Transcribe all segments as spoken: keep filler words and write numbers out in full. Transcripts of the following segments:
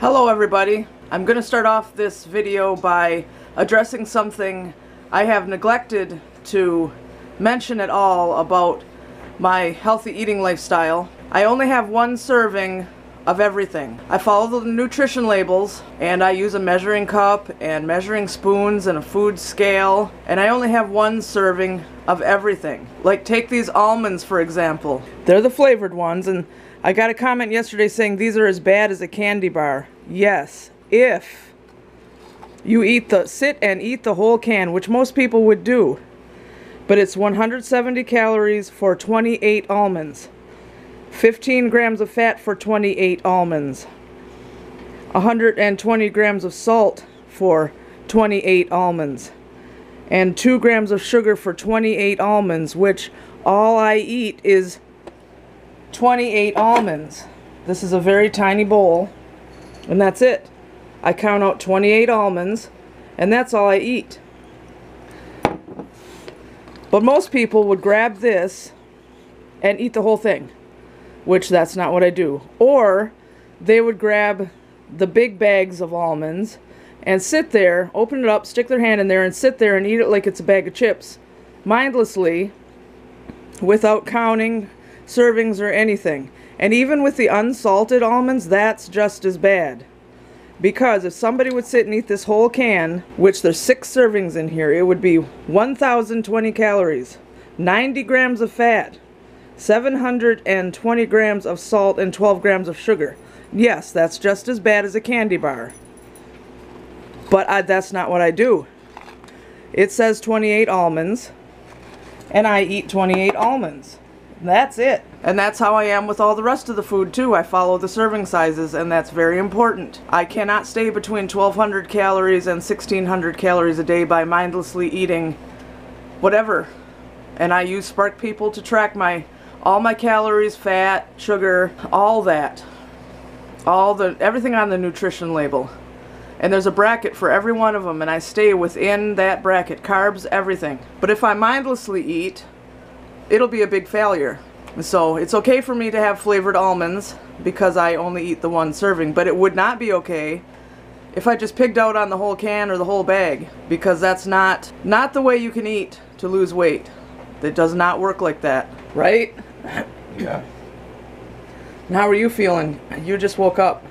Hello everybody. I'm going to start off this video by addressing something I have neglected to mention at all about my healthy eating lifestyle. I only have one serving of everything. I follow the nutrition labels and I use a measuring cup and measuring spoons and a food scale, and I only have one serving of everything. Like, take these almonds for example. They're the flavored ones, and I got a comment yesterday saying these are as bad as a candy bar. Yes, if you eat the sit and eat the whole can, which most people would do, but it's one hundred seventy calories for twenty-eight almonds. fifteen grams of fat for twenty-eight almonds, one hundred twenty grams of salt for twenty-eight almonds, and two grams of sugar for twenty-eight almonds, which all I eat is twenty-eight almonds. This is a very tiny bowl, and that's it. I count out twenty-eight almonds, and that's all I eat. But most people would grab this and eat the whole thing, which that's not what I do. Or they would grab the big bags of almonds and sit there, open it up, stick their hand in there, and sit there and eat it like it's a bag of chips, mindlessly, without counting servings or anything. And even with the unsalted almonds, that's just as bad. Because if somebody would sit and eat this whole can, which there's six servings in here, it would be one thousand twenty calories, ninety grams of fat, seven hundred twenty grams of salt, and twelve grams of sugar. Yes, that's just as bad as a candy bar. But I, that's not what I do. It says twenty-eight almonds, and I eat twenty-eight almonds. That's it. And that's how I am with all the rest of the food too. I follow the serving sizes, and that's very important. I cannot stay between twelve hundred calories and sixteen hundred calories a day by mindlessly eating whatever. And I use SparkPeople to track my all my calories, fat, sugar, all that. All the everything on the nutrition label. And there's a bracket for every one of them, and I stay within that bracket. Carbs, everything. But if I mindlessly eat, it'll be a big failure. So it's okay for me to have flavored almonds because I only eat the one serving, but it would not be okay if I just pigged out on the whole can or the whole bag, because that's not not the way you can eat to lose weight. It does not work like that, right? Yeah. And how are you feeling? You just woke up.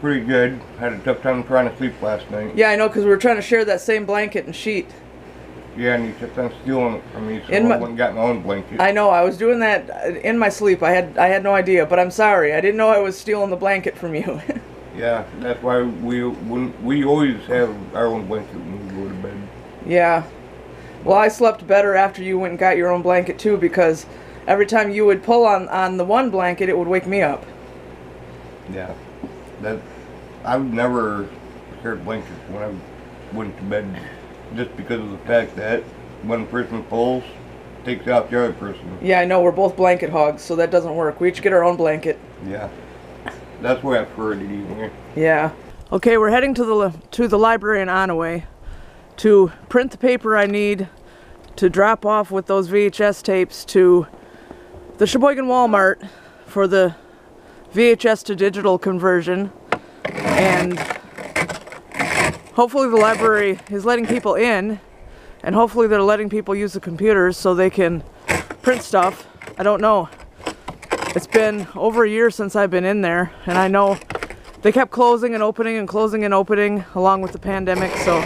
Pretty good. Had a tough time trying to sleep last night. Yeah, I know, because we were trying to share that same blanket and sheet. Yeah, and you kept on stealing it from me, so in I went and got my own blanket. I know. I was doing that in my sleep. I had I had no idea, but I'm sorry. I didn't know I was stealing the blanket from you. Yeah, that's why we we always have our own blanket when we go to bed. Yeah. Well, I slept better after you went and got your own blanket too, because every time you would pull on, on the one blanket, it would wake me up. Yeah. That, I've never shared blankets when I went to bed, just because of the fact that one person pulls, takes out the other person. Yeah, I know. We're both blanket hogs, so that doesn't work. We each get our own blanket. Yeah. That's why I prefer it evening. Yeah. Okay, we're heading to the, to the library in Onaway to print the paper I need to drop off with those V H S tapes to the Cheboygan Walmart for the V H S to digital conversion. And hopefully the library is letting people in, and hopefully they're letting people use the computers so they can print stuff. I don't know. It's been over a year since I've been in there, and I know they kept closing and opening and closing and opening along with the pandemic, so we'll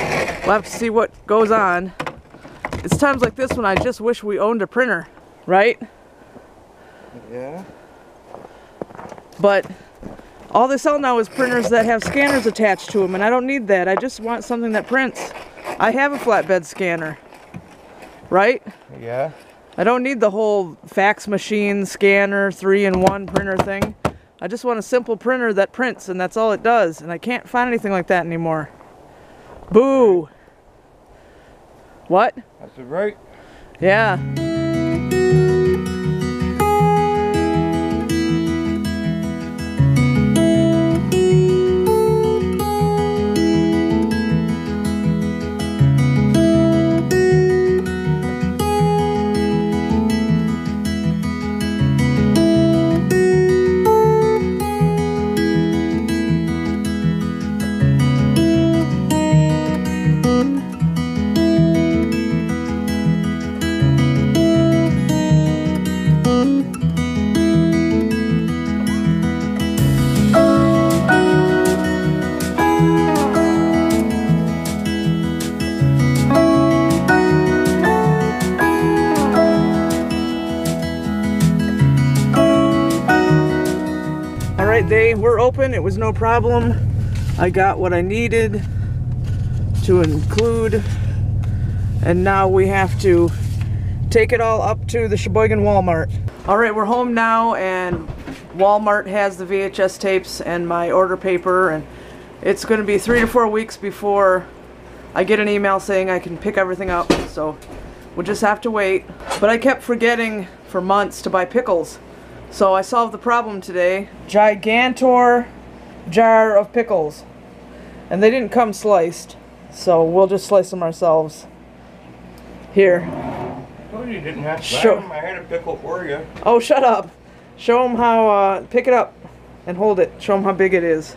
have to see what goes on. It's times like this when I just wish we owned a printer, right? Yeah. But all they sell now is printers that have scanners attached to them, and I don't need that. I just want something that prints. I have a flatbed scanner, right? Yeah. I don't need the whole fax machine, scanner, three in one printer thing. I just want a simple printer that prints, and that's all it does, and I can't find anything like that anymore. Boo! What? That's right. Yeah. right, they were open. It was no problem. I got what I needed to include. And now we have to take it all up to the Cheboygan Walmart. All right, we're home now, and Walmart has the V H S tapes and my order paper, and it's gonna be three to four weeks before I get an email saying I can pick everything up, so we'll just have to wait. But I kept forgetting for months to buy pickles, so I solved the problem today. Gigantor jar of pickles, and they didn't come sliced, so we'll just slice them ourselves. Here. I told you you didn't have to buy them. I had a pickle for you. Oh, shut up. Show them how, uh, pick it up and hold it. Show them how big it is.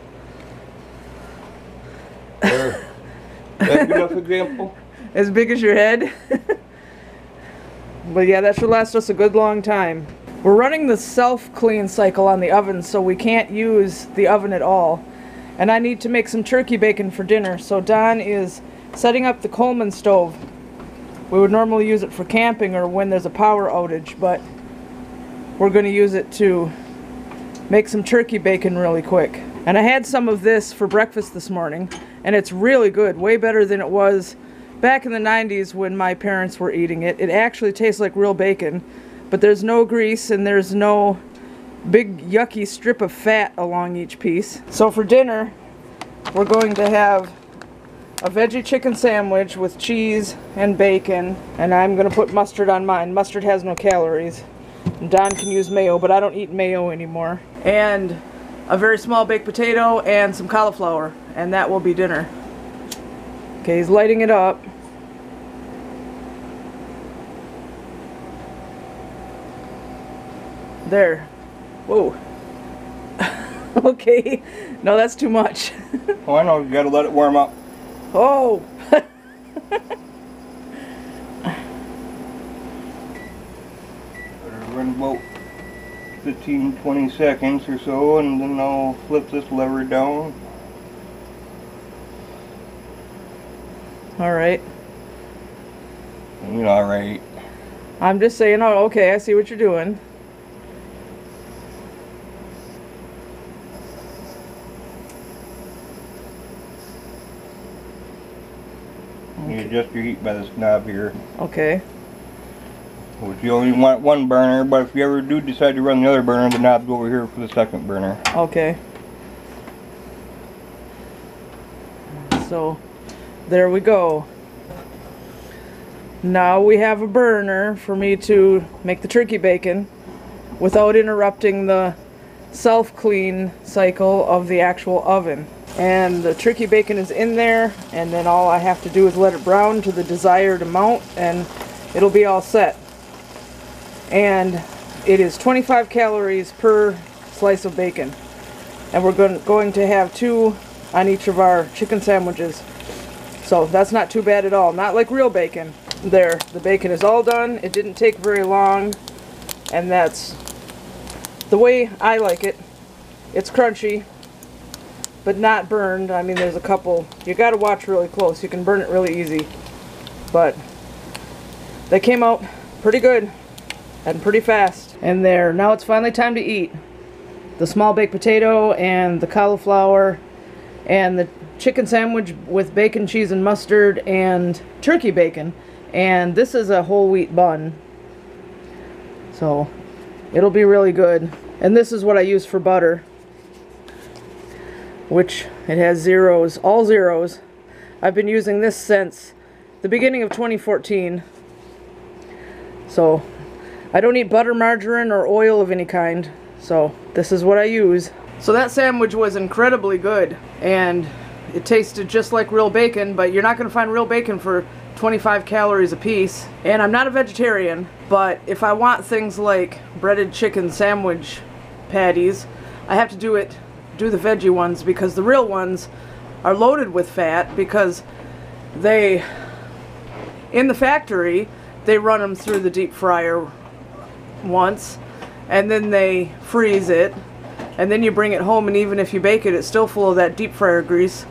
There. That's a good example. As big as your head. But yeah, that should last us a good long time. We're running the self-clean cycle on the oven, so we can't use the oven at all. And I need to make some turkey bacon for dinner, so Don is setting up the Coleman stove. We would normally use it for camping or when there's a power outage, but we're going to use it to make some turkey bacon really quick. And I had some of this for breakfast this morning, and it's really good, way better than it was back in the nineties when my parents were eating it. It actually tastes like real bacon, but there's no grease and there's no big yucky strip of fat along each piece. So for dinner, we're going to have a veggie chicken sandwich with cheese and bacon, and I'm going to put mustard on mine. Mustard has no calories. Don can use mayo, but I don't eat mayo anymore. And a very small baked potato and some cauliflower, and that will be dinner. Okay, he's lighting it up. There. Whoa. Okay. No, that's too much. Oh, I know. You gotta let it warm up. Oh. Run about fifteen, twenty seconds or so, and then I'll flip this lever down. Alright. You're alright. I'm just saying, oh, okay, I see what you're doing. Okay. You adjust your heat by this knob here. Okay. Which you only want one burner, but if you ever do decide to run the other burner, the knob's over here for the second burner. Okay. So, there we go. Now we have a burner for me to make the turkey bacon without interrupting the self-clean cycle of the actual oven. And the turkey bacon is in there, and then all I have to do is let it brown to the desired amount, and it'll be all set. And it is twenty-five calories per slice of bacon, and we're going to have two on each of our chicken sandwiches, so that's not too bad at all. Not like real bacon. There, the bacon is all done. It didn't take very long, and that's the way I like it. It's crunchy but not burned. I mean, there's a couple, you got to watch really close, you can burn it really easy, but they came out pretty good and pretty fast. And there, now it's finally time to eat. The small baked potato and the cauliflower and the chicken sandwich with bacon, cheese, and mustard and turkey bacon. And this is a whole wheat bun, so it'll be really good. And this is what I use for butter, which it has zeros, all zeros. I've been using this since the beginning of twenty fourteen. So I don't eat butter, margarine, or oil of any kind, so this is what I use. So that sandwich was incredibly good, and it tasted just like real bacon, but you're not going to find real bacon for twenty-five calories a piece. And I'm not a vegetarian, but if I want things like breaded chicken sandwich patties, I have to do it, do the veggie ones, because the real ones are loaded with fat, because they, in the factory, they run them through the deep fryer once, and then they freeze it, and then you bring it home, and even if you bake it, it's still full of that deep fryer grease.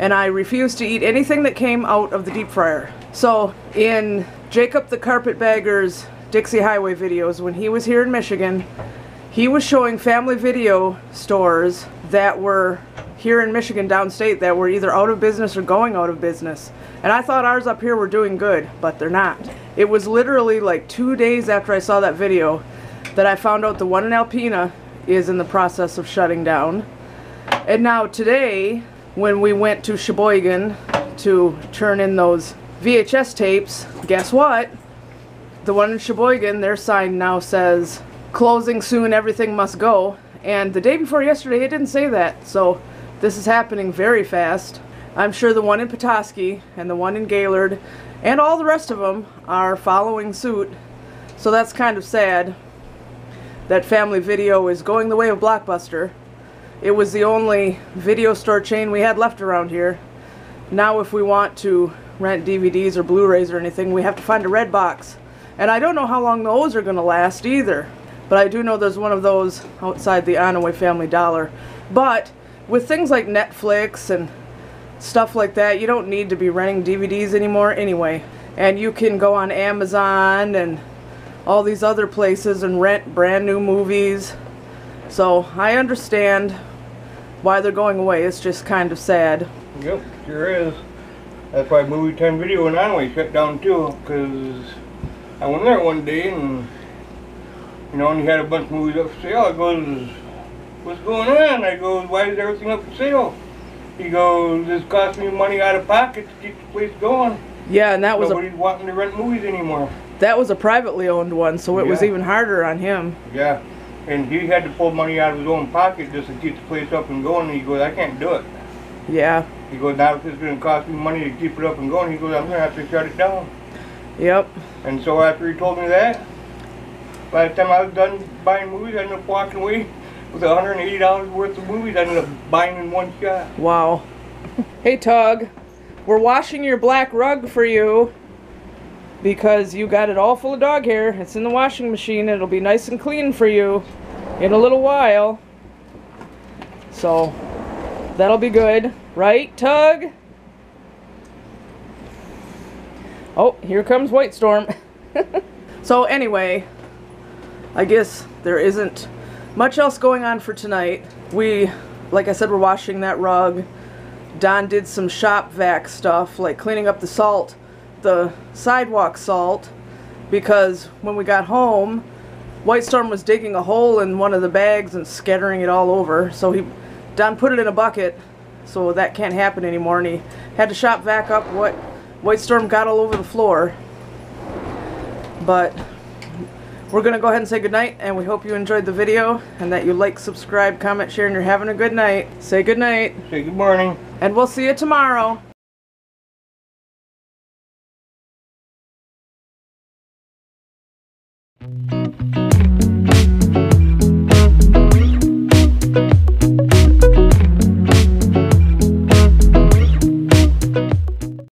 And I refused to eat anything that came out of the deep fryer. So in Jacob the Carpetbagger's Dixie Highway videos, when he was here in Michigan, he was showing Family Video stores that were here in Michigan downstate that were either out of business or going out of business. And I thought ours up here were doing good, but they're not. It was literally like two days after I saw that video that I found out the one in Alpena is in the process of shutting down. And now today, when we went to Cheboygan to turn in those V H S tapes, guess what? The one in Cheboygan, their sign now says, closing soon, everything must go. And the day before yesterday, it didn't say that. So this is happening very fast. I'm sure the one in Petoskey and the one in Gaylord and all the rest of them are following suit. So that's kind of sad that Family Video is going the way of Blockbuster. It was the only video store chain we had left around here. Now if we want to rent D V Ds or Blu-rays or anything, we have to find a Redbox. And I don't know how long those are going to last either. But I do know there's one of those outside the Onaway Family Dollar. But with things like Netflix and stuff like that, you don't need to be renting D V Ds anymore anyway. And you can go on Amazon and all these other places and rent brand new movies. So I understand why they're going away. It's just kind of sad. Yep, sure is. That's why Movie Time Video in Onaway shut down too, because I went there one day and, you know, and you had a bunch of movies up for sale. I goes, what's going on? I goes, why is everything up for sale? He goes, this cost me money out of pocket to keep the place going. Yeah, and that was nobody's a, wanting to rent movies anymore. That was a privately owned one, so it yeah. was even harder on him. Yeah, and he had to pull money out of his own pocket just to keep the place up and going. And he goes, I can't do it. Yeah. He goes, now if it's going to cost me money to keep it up and going, he goes, I'm going to have to shut it down. Yep. And so after he told me that, by the time I was done buying movies, I ended up walking away with one hundred eighty dollars worth of movies I ended up buying in one shot. Wow. Hey, Tug. We're washing your black rug for you because you got it all full of dog hair. It's in the washing machine. It'll be nice and clean for you in a little while. So that'll be good. Right, Tug? Oh, here comes White Storm. So anyway, I guess there isn't much else going on for tonight. We, like I said, we're washing that rug. Don did some shop vac stuff, like cleaning up the salt, the sidewalk salt, because when we got home, White Storm was digging a hole in one of the bags and scattering it all over. So he, Don put it in a bucket, so that can't happen anymore, and he had to shop vac up what White Storm got all over the floor. But we're going to go ahead and say goodnight, and we hope you enjoyed the video, and that you like, subscribe, comment, share, and you're having a good night. Say good night. Say good morning. And we'll see you tomorrow.